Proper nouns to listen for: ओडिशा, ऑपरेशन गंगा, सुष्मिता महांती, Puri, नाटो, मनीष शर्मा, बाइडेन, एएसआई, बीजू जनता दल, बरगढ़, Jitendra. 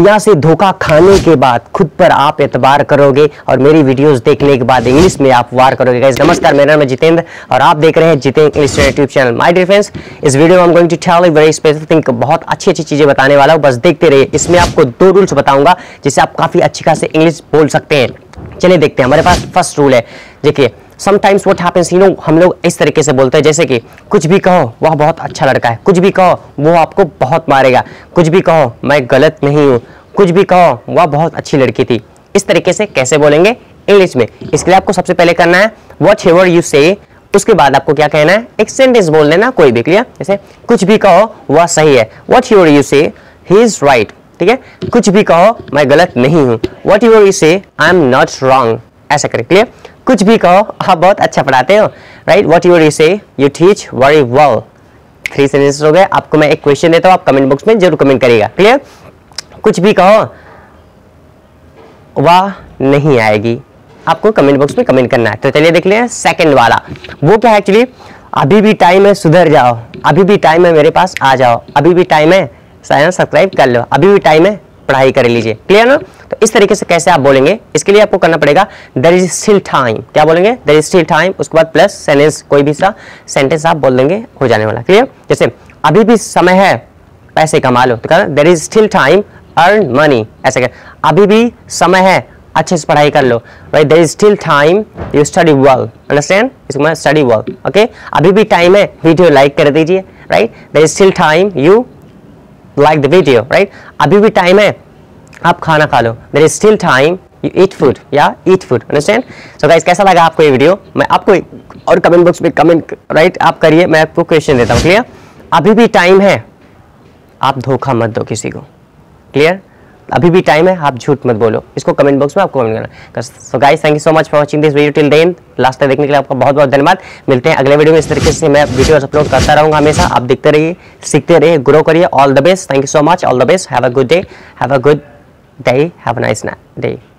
यहाँ से धोखा खाने के बाद खुद पर आप एतबार करोगे और मेरी वीडियोस देखने के बाद इंग्लिश में आप वार करोगे। गाइस नमस्कार, मेरा नाम है जितेंद्र और आप देख रहे हैं Jitendra English YouTube channel. My dear friends, इस वीडियो में I am going to tell you very special thing, बहुत अच्छी अच्छी चीजें बताने वाला हूँ, बस देखते रहिए। इसमें आपको दो रूल्स बताऊंगा जिससे आप काफी अच्छी खासी इंग्लिश बोल सकते हैं। चलिए देखते हैं। हमारे पास फर्स्ट रूल है, देखिए sometimes what happens, you know हम लोग इस तरीके से बोलते हैं जैसे कि कुछ भी कहो वह बहुत अच्छा लड़का है, कुछ भी कहो वो आपको बहुत मारेगा, कुछ भी कहो मैं गलत नहीं हूँ, कुछ भी कहो वह बहुत अच्छी लड़की थी। इस तरीके से कैसे बोलेंगे इंग्लिश में, इसके लिए आपको सबसे पहले करना है वॉट एवर यू से, उसके बाद आपको क्या कहना है एक सेंटेंस बोल लेना कोई भी, क्लियर। जैसे कुछ भी कहो वह सही है, वॉट एवर यू से ही इज राइट, ठीक है। कुछ भी कहो मैं गलत नहीं हूँ, वॉट एवर यू से आई एम नॉट रॉन्ग, ऐसा करें, क्लियर। कुछ भी कहो आप बहुत अच्छा पढ़ाते हो, right, what you say you teach very well. 3 sentence हो गए। आपको मैं एक क्वेश्चन देता हूँ, आप कमेंट बॉक्स में जरूर कमेंट करिएगा, क्लियर। कुछ भी कहो वाह नहीं आएगी, आपको कमेंट बॉक्स में कमेंट करना है। तो चलिए देख लें सेकंड वाला, वो क्या है एक्चुअली, अभी भी टाइम है सुधर जाओ, अभी भी टाइम है मेरे पास आ जाओ, अभी भी टाइम है चैनल सब्सक्राइब कर लो, अभी भी टाइम है पढ़ाई कर लीजिए, क्लियर ना। तो इस तरीके से कैसे आप बोलेंगे, इसके लिए आपको करना पड़ेगा देयर इज स्टिल टाइम, क्या बोलेंगे देयर इज स्टिल टाइम, उसके बाद प्लस सेंटेंस, कोई भी सा सेंटेंस आप बोल देंगे हो जाने वाला, क्लियर। जैसे अभी भी समय है पैसे कमा लो, तो कहना there is still time earn money, ऐसा कर। अभी भी समय है अच्छे से पढ़ाई कर लो, right, there is still time you study well, understand, इसको स्टडी वेल, ओके। अभी भी टाइम है वीडियो लाइक कर दीजिए, right, there is still time you like the video, right. अभी भी टाइम है आप खाना खा लो, there is still time you eat food या eat food, understand. So guys कैसा लगा आपको ये वीडियो, मैं आपको और कमेंट बॉक्स में कमेंट, राइट, आप करिए, मैं आपको क्वेश्चन देता हूँ, क्लियर। अभी भी टाइम है आप धोखा मत दो किसी को, क्लियर। अभी भी टाइम है आप झूठ मत बोलो, इसको कमेंट बॉक्स में आपको कमेंट करना। So guys thank you so much for watching this video till the end, last तक देखने के लिए आपका बहुत बहुत धन्यवाद। मिलते हैं अगले वीडियो में। इस तरीके से मैं वीडियो अपलोड करता रहूँगा हमेशा, आप देखते रहिए, सीखते रहिए, ग्रो करिए। All the best, thank you so much, all the best, have a good day, have a nice day.